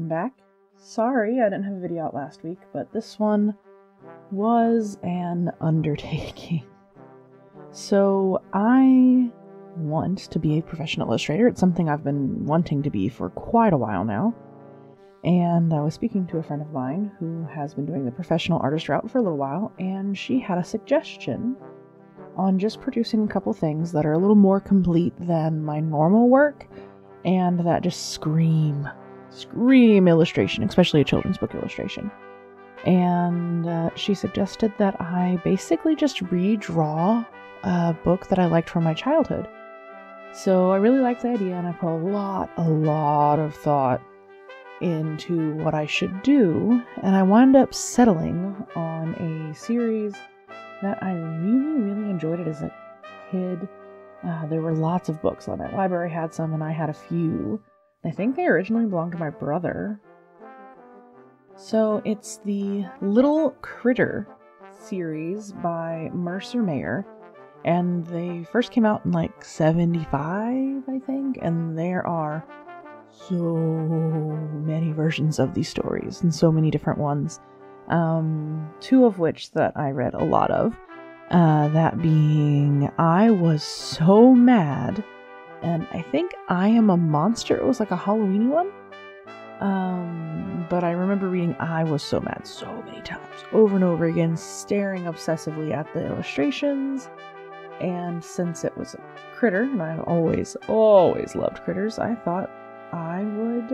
Welcome back. Sorry I didn't have a video out last week, but this one was an undertaking. So I want to be a professional illustrator. It's something I've been wanting to be for quite a while now. And I was speaking to a friend of mine who has been doing the professional artist route for a little while, and she had a suggestion on just producing a couple things that are a little more complete than my normal work and that just scream illustration, especially a children's book illustration. And she suggested that I basically just redraw a book that I liked from my childhood. So I really liked the idea, and I put a lot of thought into what I should do, and I wound up settling on a series that I really enjoyed it as a kid. There were lots of books. My library had some, and I had a few. I think they originally belonged to my brother. So it's the Little Critter series by Mercer Mayer, and they first came out in like 75, I think, and there are so many versions of these stories and so many different ones. Two of which that I read a lot of, that being I Was So Mad, and I think I Am a Monster. It was like a Halloween one, but I remember reading I Was So Mad so many times, over and over again, staring obsessively at the illustrations. And since it was a critter, and I've always loved critters, I thought I would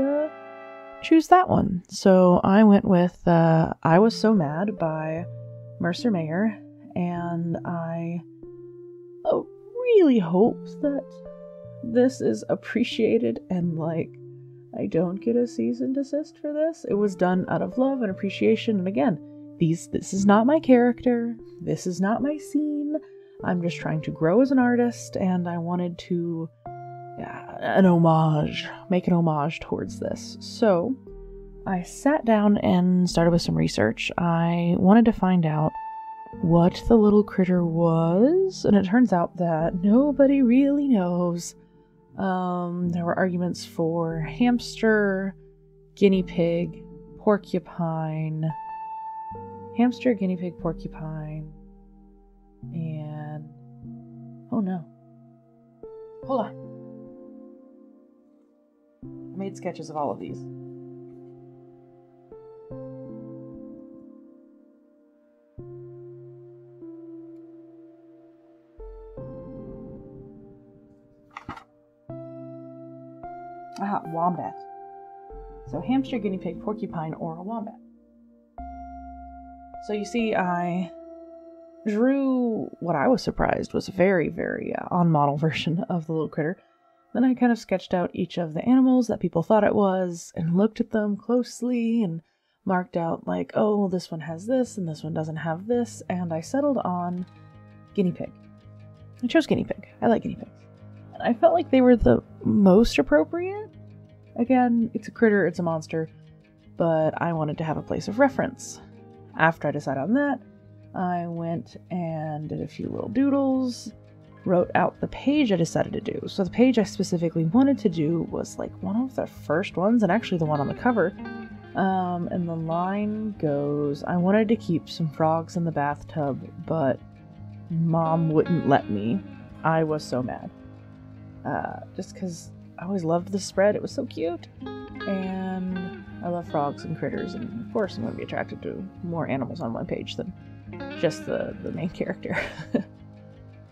choose that one. So I went with I Was So Mad by Mercer Mayer, and I really hope that this is appreciated and, like, I don't get a cease and desist for this. It was done out of love and appreciation, and again, this is not my character, this is not my scene, I'm just trying to grow as an artist, and I wanted to make an homage towards this. So I sat down and started with some research. I wanted to find out what the Little Critter was, and it turns out that nobody really knows. There were arguments for hamster, guinea pig, porcupine, and oh no, hold on. I made sketches of all of these. Ah, wombat. So hamster, guinea pig, porcupine, or a wombat. So you see, I drew what I was surprised was a very on-model version of the Little Critter. Then I kind of sketched out each of the animals that people thought it was and looked at them closely and marked out, like, oh, this one has this and this one doesn't have this, and I settled on guinea pig. I chose guinea pig. I like guinea pigs. And I felt like they were the most appropriate. Again, it's a critter, it's a monster, but I wanted to have a place of reference. After I decided on that, I went and did a few little doodles, wrote out the page I decided to do. So the page I specifically wanted to do was like one of the first ones, and actually the one on the cover. And the line goes, I wanted to keep some frogs in the bathtub, but Mom wouldn't let me. I was so mad. Just because I always loved this spread. It was so cute. And I love frogs and critters, and of course I'm going to be attracted to more animals on one page than just the main character.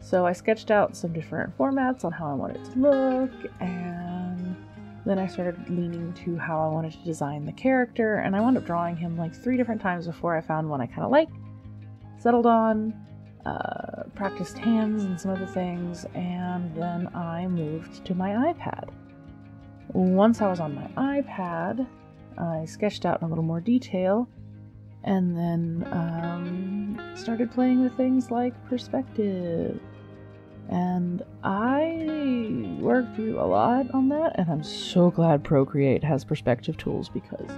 So I sketched out some different formats on how I wanted it to look, and then I started leaning to how I wanted to design the character, and I wound up drawing him like 3 different times before I found one I kind of liked, settled on, practiced hands and some other things, and then I moved to my iPad. Once I was on my iPad, I sketched out in a little more detail, and then started playing with things like perspective. And I worked through a lot on that, and I'm so glad Procreate has perspective tools, because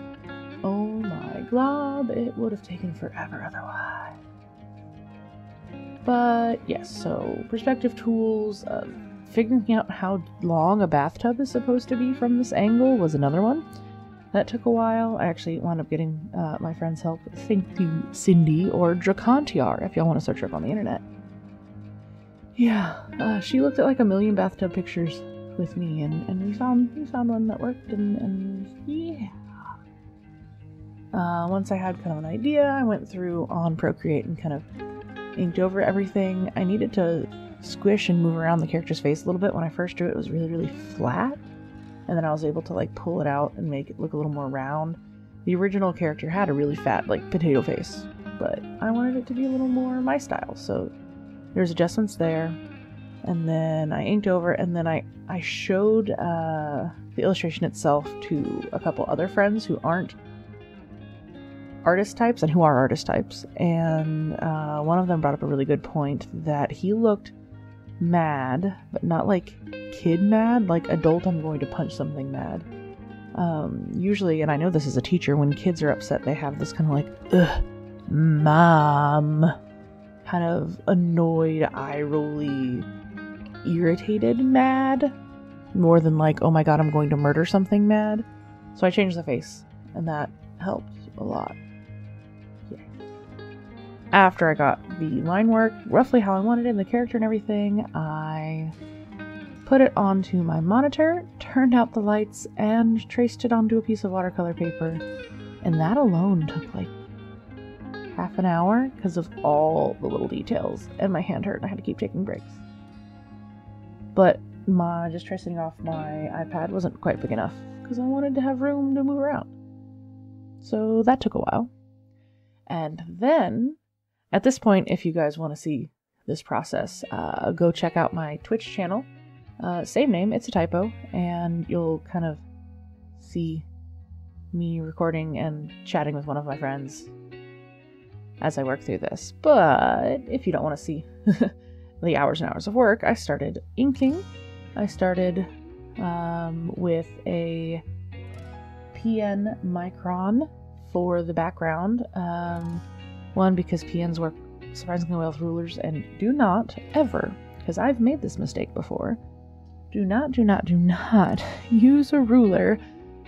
oh my glob, it would have taken forever otherwise. But yes, so perspective tools, figuring out how long a bathtub is supposed to be from this angle was another one. That took a while. I actually wound up getting my friend's help. Thank you, Cindy, or Dracontiar, if y'all want to search her up on the internet. Yeah, she looked at like a million bathtub pictures with me, and we found one that worked, and yeah. Once I had kind of an idea, I went through on Procreate and kind of inked over everything. I needed to squish and move around the character's face a little bit. When I first drew it, it was really, really flat. And then I was able to like pull it out and make it look a little more round. The original character had a really fat like potato face, but I wanted it to be a little more my style. So there's adjustments there. And then I inked over, and then I showed the illustration itself to a couple other friends who aren't artist types and who are artist types. And one of them brought up a really good point that he looked mad, but not like kid mad, like adult I'm going to punch something mad. Usually, and I know this as a teacher, when kids are upset, they have this kind of like, ugh, mom, kind of annoyed, eye-rolly, irritated mad, more than like, oh my god, I'm going to murder something mad. So I changed the face, and that helped a lot. After I got the line work roughly how I wanted it and the character and everything, I put it onto my monitor, turned out the lights, and traced it onto a piece of watercolor paper. And that alone took like half an hour because of all the little details, and my hand hurt and I had to keep taking breaks. But my just tracing off my iPad wasn't quite big enough because I wanted to have room to move around. So that took a while. And then at this point, if you guys want to see this process, go check out my Twitch channel. Same name, it's a typo, and you'll kind of see me recording and chatting with one of my friends as I work through this. But if you don't want to see the hours and hours of work, I started inking. I started with a PN Micron for the background. One, because PNs work surprisingly well with rulers, and do not ever, because I've made this mistake before, do not use a ruler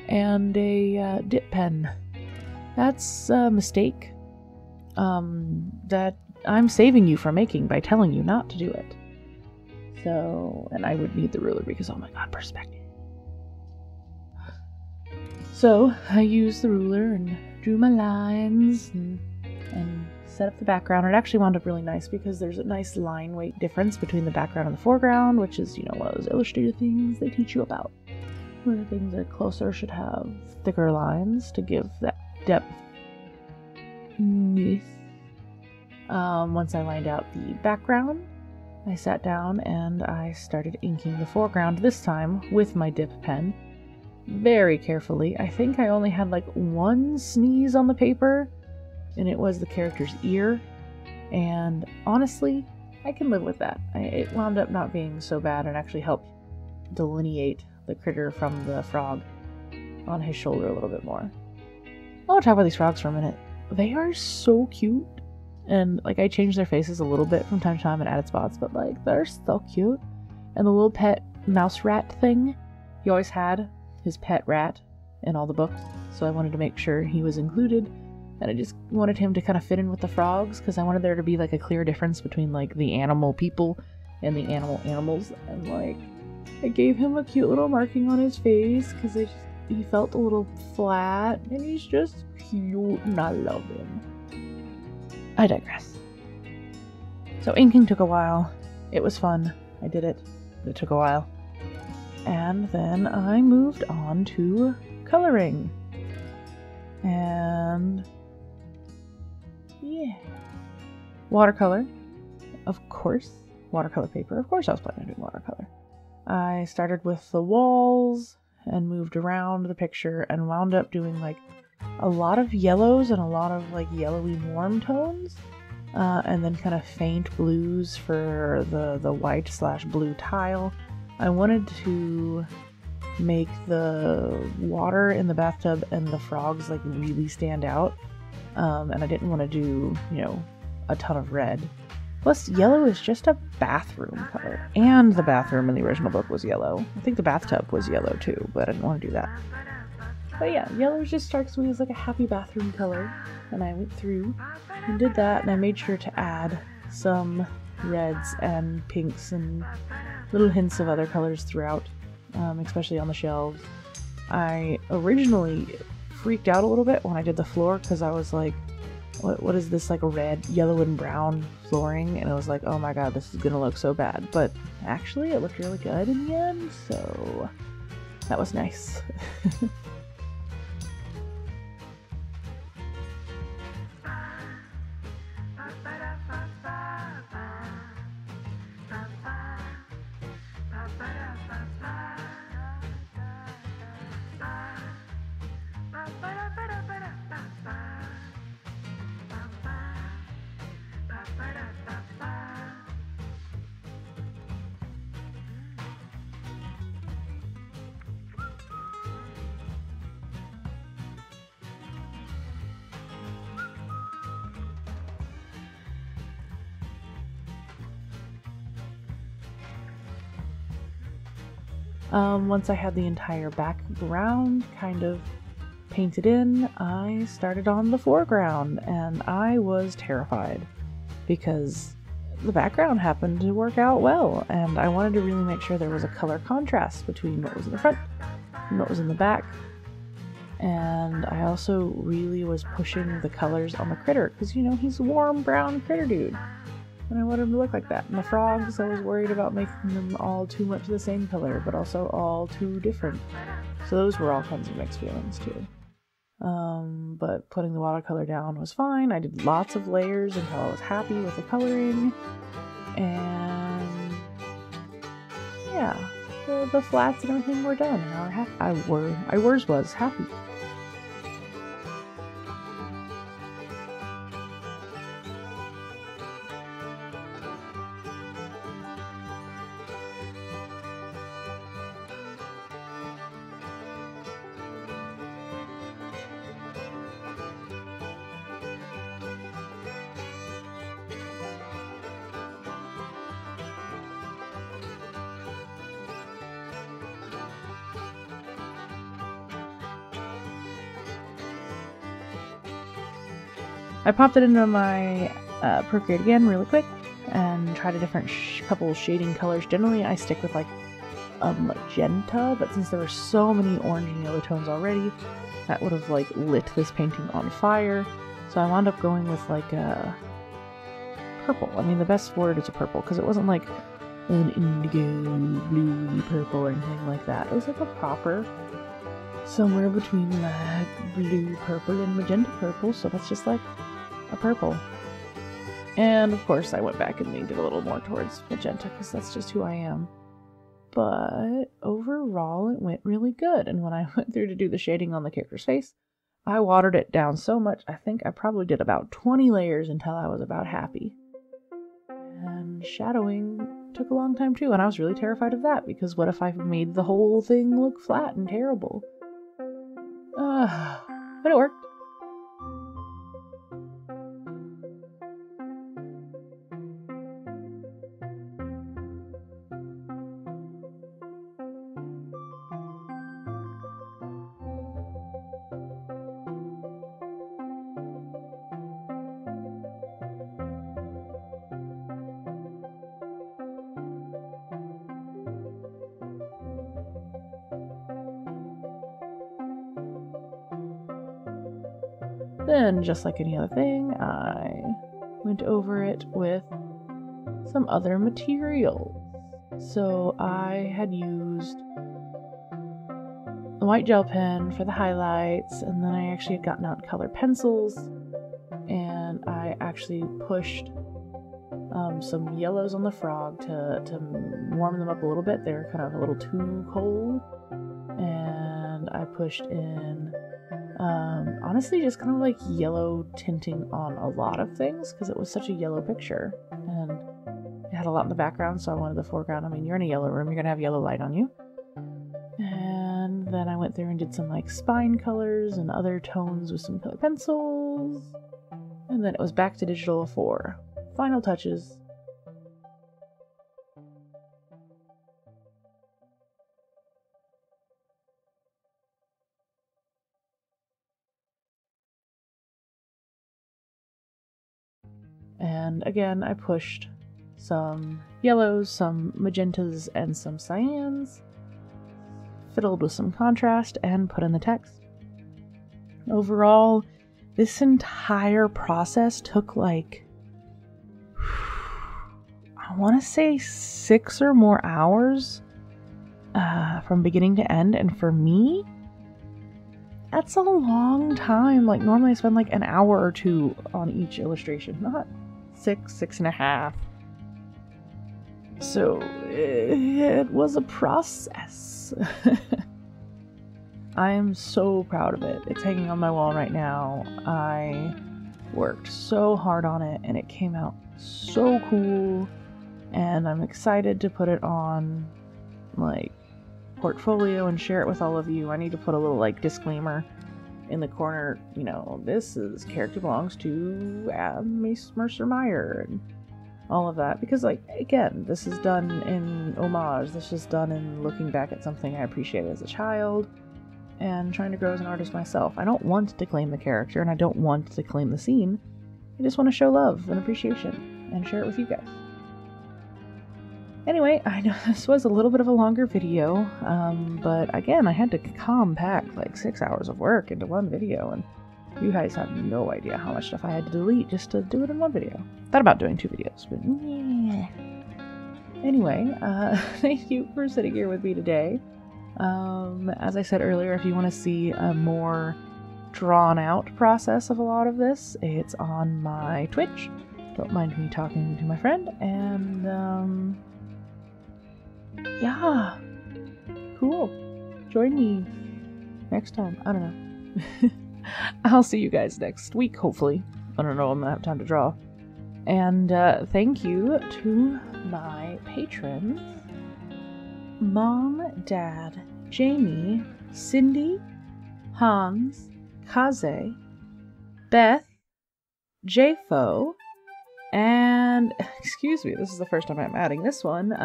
and a dip pen. That's a mistake that I'm saving you from making by telling you not to do it. So, and I would need the ruler because, oh my god, perspective. So I used the ruler and drew my lines and set up the background. It actually wound up really nice because there's a nice line weight difference between the background and the foreground, which is, you know, one of those illustrator things they teach you about, where the things that are closer should have thicker lines to give that depth. Yes. Once I lined out the background, I sat down and I started inking the foreground, this time with my dip pen, very carefully. I think I only had like one sneeze on the paper, and it was the character's ear, and honestly, I can live with that. It wound up not being so bad and actually helped delineate the critter from the frog on his shoulder a little bit more. I'll talk about these frogs for a minute. They are so cute, and like I changed their faces a little bit from time to time and added spots, but like they're so cute. And the little pet mouse rat thing, he always had his pet rat in all the books, so I wanted to make sure he was included. And I just wanted him to kind of fit in with the frogs, because I wanted there to be like a clear difference between like the animal people and the animal animals. And like, I gave him a cute little marking on his face because he felt a little flat, and he's just cute and I love him. I digress. So inking took a while. It was fun. I did it. It took a while. And then I moved on to coloring. And yeah. Watercolor, of course. Watercolor paper, of course I was planning on doing watercolor. I started with the walls and moved around the picture and wound up doing like a lot of yellows and a lot of like yellowy warm tones. And then kind of faint blues for the white / blue tile. I wanted to make the water in the bathtub and the frogs like really stand out, and I didn't want to do, you know, a ton of red. Plus yellow is just a bathroom color, and the bathroom in the original book was yellow. I think the bathtub was yellow too, but I didn't want to do that. But yeah, yellow just strikes me as like a happy bathroom color, and I went through and did that, and I made sure to add some reds and pinks and little hints of other colors throughout, especially on the shelves. I originally freaked out a little bit when I did the floor because I was like, what is this like red, yellow, and brown flooring? And I was like, oh my god, this is gonna look so bad. But actually, it looked really good in the end, so that was nice. Once I had the entire background kind of painted in, I started on the foreground, and I was terrified because the background happened to work out well, and I wanted to really make sure there was a color contrast between what was in the front and what was in the back. And I also really was pushing the colors on the critter because, you know, he's a warm brown critter dude. And I wanted them to look like that. And the frogs, I was worried about making them all too much the same color, but also all too different. So those were all kinds of mixed feelings too. But putting the watercolor down was fine. I did lots of layers until I was happy with the coloring. And yeah, the flats and everything were done. And I was happy. I popped it into my Procreate again really quick and tried a different couple shading colors. Generally I stick with like a magenta, but since there were so many orange and yellow tones already, that would have like lit this painting on fire. So I wound up going with like a purple. I mean, the best word is a purple because it wasn't like an indigo, blue, purple or anything like that. It was like a proper somewhere between like blue, purple and magenta purple. So that's just like a purple. And of course I went back and leaned it a little more towards magenta because that's just who I am. But overall it went really good, and when I went through to do the shading on the character's face, I watered it down so much I think I probably did about 20 layers until I was about happy. And shadowing took a long time too, and I was really terrified of that because what if I made the whole thing look flat and terrible? But it worked. Then, just like any other thing, I went over it with some other materials. So I had used the white gel pen for the highlights, and then I actually had gotten out color pencils, and I actually pushed some yellows on the frog to warm them up a little bit. They were kind of a little too cold, and I pushed in honestly just kind of like yellow tinting on a lot of things because it was such a yellow picture, and it had a lot in the background, so I wanted the foreground. I mean, you're in a yellow room, you're gonna have yellow light on you. And then I went through and did some like spine colors and other tones with some color pencils, and then it was back to digital for final touches. And again, I pushed some yellows, some magentas, and some cyans, fiddled with some contrast, and put in the text. Overall, this entire process took like, I want to say 6 or more hours from beginning to end. And for me, that's a long time. Like normally I spend like an hour or two on each illustration, not 6, 6.5. So it was a process. I am so proud of it. It's hanging on my wall right now. I worked so hard on it and it came out so cool, and I'm excited to put it on like portfolio and share it with all of you. I need to put a little like disclaimer in the corner, you know, this character belongs to Mercer Mayer and all of that, because like again, this is done in homage, this is done in looking back at something I appreciated as a child and trying to grow as an artist myself. I don't want to claim the character and I don't want to claim the scene. I just want to show love and appreciation and share it with you guys. Anyway, I know this was a little bit of a longer video, but again, I had to compact like 6 hours of work into one video, and you guys have no idea how much stuff I had to delete just to do it in one video. Thought about doing 2 videos, but yeah. Anyway, thank you for sitting here with me today. As I said earlier, if you want to see a more drawn out process of a lot of this, it's on my Twitch. Don't mind me talking to my friend, and yeah, cool. Join me next time. I don't know. I'll see you guys next week, hopefully. I don't know, I'm gonna have time to draw. And thank you to my patrons, Mom, Dad, Jamie, Cindy, Hans, Kaze, Beth, JFO, and excuse me, this is the first time I'm adding this one,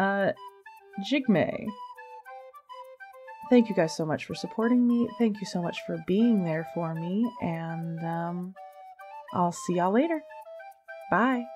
Jigme. Thank you guys so much for supporting me. Thank you so much for being there for me. And I'll see y'all later. Bye.